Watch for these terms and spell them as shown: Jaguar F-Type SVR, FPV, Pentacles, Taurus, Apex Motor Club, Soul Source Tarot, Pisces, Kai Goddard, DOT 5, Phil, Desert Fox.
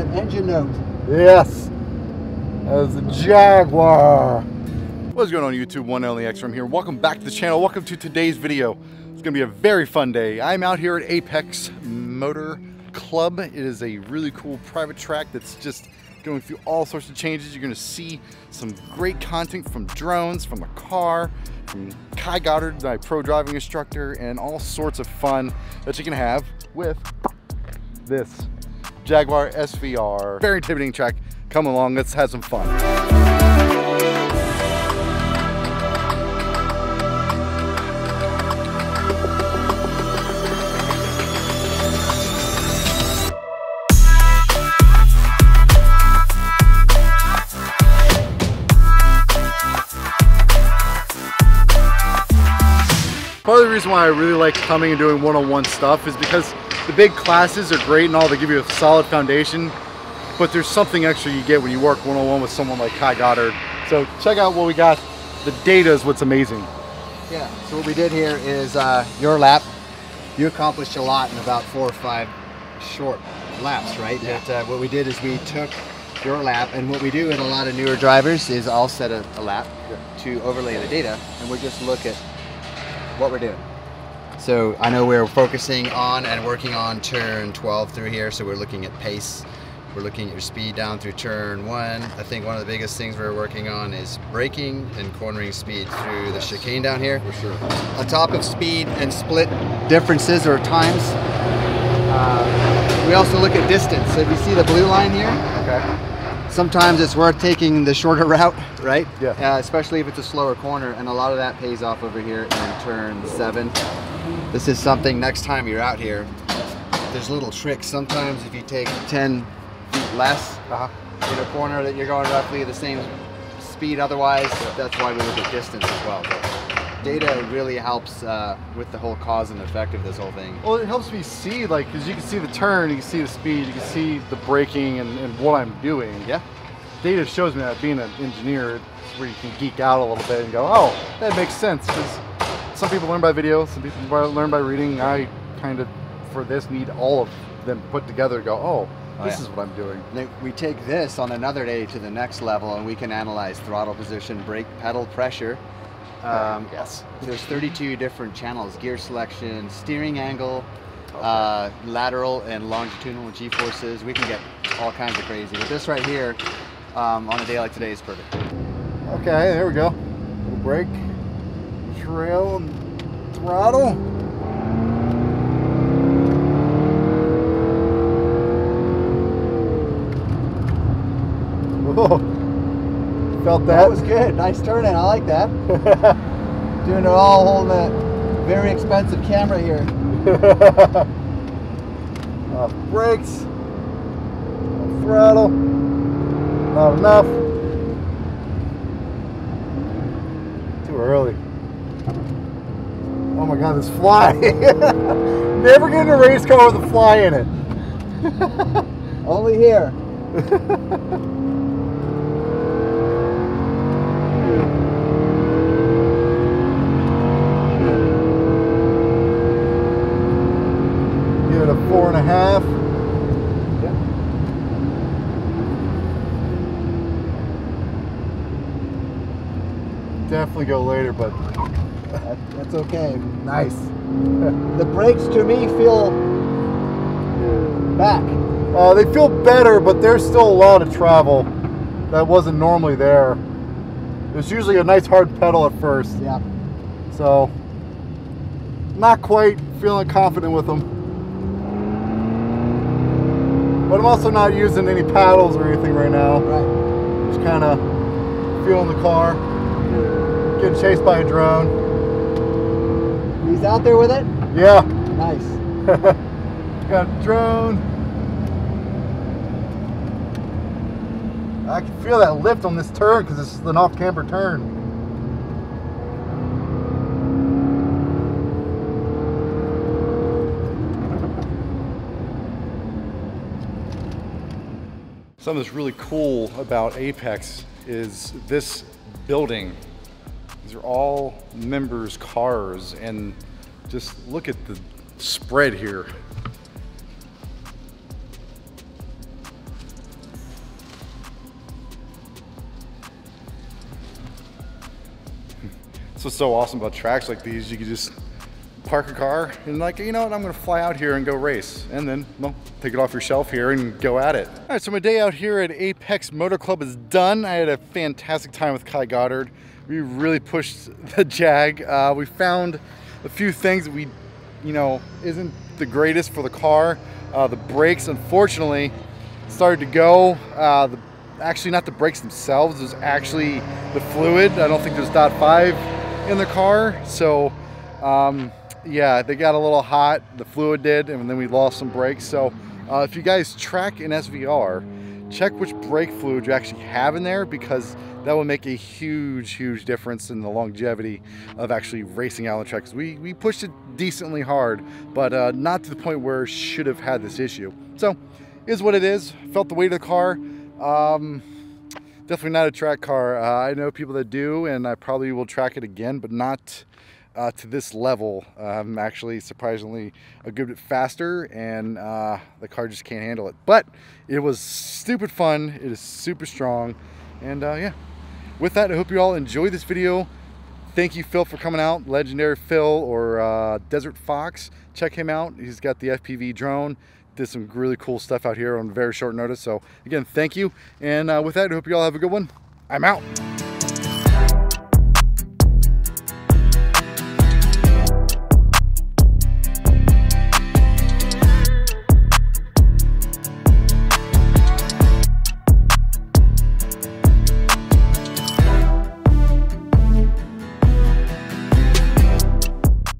that engine note. Yes, that was the Jaguar. What's going on YouTube, One LEX from here. Welcome back to the channel. Welcome to today's video. It's gonna be a very fun day. I'm out here at Apex Motor Club. It is a really cool private track that's just going through all sorts of changes. You're gonna see some great content from drones, from the car, from Kai Goddard, my pro driving instructor, and all sorts of fun that you can have with this Jaguar SVR. Very intimidating track. Come along, let's have some fun. Part of the reason why I really like coming and doing one-on-one stuff is because the big classes are great and all, they give you a solid foundation, but there's something extra you get when you work one-on-one with someone like Kai Goddard. So check out what we got. The data is what's amazing. Yeah, so what we did here is your lap. You accomplished a lot in about 4 or 5 short laps, right? Yeah. But what we did is we took your lap, and what we do in a lot of newer drivers is I'll set a lap to overlay the data, and we'll just look at what we're doing. So I know we're focusing on and working on turn 12 through here, so we're looking at pace, we're looking at your speed down through turn 1. I think one of the biggest things we're working on is braking and cornering speed through the chicane down here. For sure. On top of speed and split differences or times, we also look at distance. So if you see the blue line here, okay, sometimes it's worth taking the shorter route, right? Yeah. Especially if it's a slower corner, and a lot of that pays off over here in turn 7. This is something next time you're out here, there's little tricks. Sometimes if you take 10 feet less in a corner that you're going roughly the same speed otherwise, that's why we look at distance as well. But data really helps with the whole cause and effect of this whole thing. Well, it helps me see, like, because you can see the turn, you can see the speed, you can see the braking and what I'm doing. Yeah. Data shows me that. Being an engineer, it's where you can geek out a little bit and go, oh, that makes sense. Because some people learn by video, some people learn by reading. I kind of, for this, need all of them put together to go, oh, this is what I'm doing. We take this on another day to the next level, and we can analyze throttle position, brake pedal pressure. Yes. There's 32 different channels: gear selection, steering angle, lateral and longitudinal G-forces. We can get all kinds of crazy. But this right here, on a day like today, is perfect. Okay, there we go. Little brake, trail, and throttle. Whoa, felt that. That was good. Nice turning. I like that. Doing it all holding that very expensive camera here. Brakes, throttle. Not enough. Too early. Oh my God, this fly. Never get in a race car with a fly in it. Only here. Give it a 4.5. Definitely go later, but that's okay. Nice. The brakes to me feel back. They feel better, but there's still a lot of travel that wasn't normally there. There's usually a nice hard pedal at first. Yeah. So not quite feeling confident with them. But I'm also not using any paddles or anything right now. Right. Just kind of feeling the car. Getting chased by a drone. He's out there with it? Yeah. Nice. Got a drone. I can feel that lift on this turn because this is an off-camber turn. Something that's really cool about Apex is this building. These are all members' cars, and just look at the spread here. That's what's so awesome about tracks like these. You can just park a car and like, you know what, I'm gonna fly out here and go race. And then, well, take it off your shelf here and go at it. All right, so my day out here at Apex Motor Club is done. I had a fantastic time with Kai Goddard. We really pushed the Jag. We found a few things that we, you know, isn't the greatest for the car. The brakes, unfortunately, started to go. Actually, not the brakes themselves, it was actually the fluid. I don't think there's DOT 5 in the car. So, yeah, they got a little hot, the fluid did, and then we lost some brakes. So, if you guys track an SVR, check which brake fluid you actually have in there, because that will make a huge, huge difference in the longevity of actually racing out on the track. Because we pushed it decently hard, but not to the point where it should have had this issue. So, is what it is. Felt the weight of the car. Definitely not a track car. I know people that do, and I probably will track it again, but not to this level. I'm actually surprisingly a good bit faster, and the car just can't handle it. But it was stupid fun. It is super strong, and yeah. With that, I hope you all enjoyed this video. Thank you, Phil, for coming out. Legendary Phil, or Desert Fox. Check him out. He's got the FPV drone. Did some really cool stuff out here on very short notice. So again, thank you. And with that, I hope you all have a good one. I'm out.